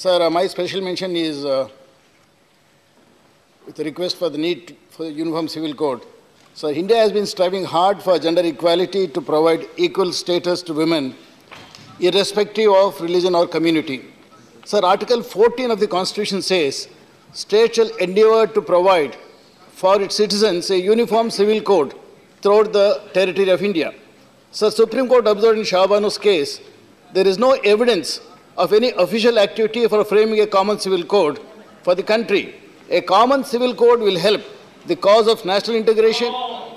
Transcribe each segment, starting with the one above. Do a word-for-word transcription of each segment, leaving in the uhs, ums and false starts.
Sir, uh, my special mention is uh, with a request for the need for the Uniform Civil Code. Sir, India has been striving hard for gender equality to provide equal status to women, irrespective of religion or community. Sir, Article fourteen of the Constitution says, "State shall endeavour to provide for its citizens a uniform civil code throughout the territory of India." Sir, Supreme Court observed in Shah Banu's case, there is no evidence of any official activity for framing a common civil code for the country. A common civil code will help the cause of national integration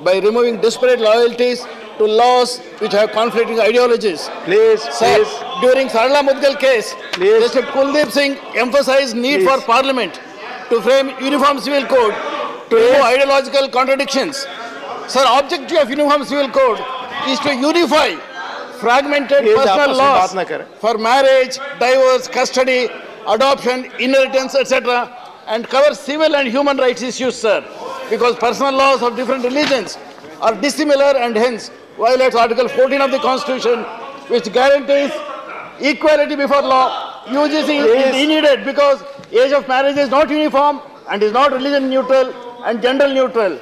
by removing disparate loyalties to laws which have conflicting ideologies. Please, sir, please. During Sarla Mudgal case, please. Mister Kuldeep Singh emphasized need please. for Parliament to frame uniform civil code to please. remove ideological contradictions. Sir, objective of uniform civil code is to unify fragmented personal laws for marriage, divorce, custody, adoption, inheritance, et cetera, and cover civil and human rights issues, sir, because personal laws of different religions are dissimilar and hence violates Article fourteen of the Constitution, which guarantees equality before law. U G C is needed because age of marriage is not uniform and is not religion neutral and gender neutral.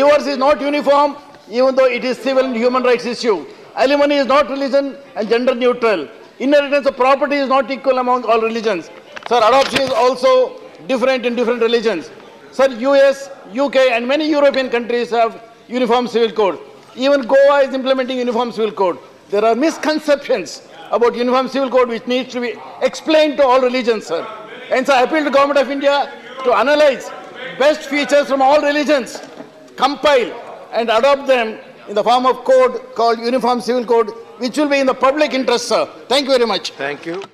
Divorce is not uniform, even though it is civil and human rights issue. Alimony is not religion and gender neutral. Inheritance of property is not equal among all religions. Sir, adoption is also different in different religions. Sir, U S, U K and many European countries have uniform civil code. Even Goa is implementing uniform civil code. There are misconceptions about uniform civil code which needs to be explained to all religions, sir. And so I appeal to Government of India to analyze best features from all religions, compile and adopt them in the form of code called Uniform Civil Code, which will be in the public interest, sir. Thank you very much. Thank you.